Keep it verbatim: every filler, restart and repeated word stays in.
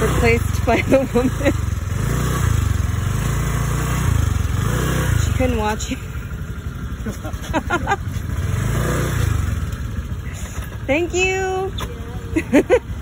replaced by the woman. She couldn't watch it. Thank you. Yeah.